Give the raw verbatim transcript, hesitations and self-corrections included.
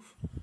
move.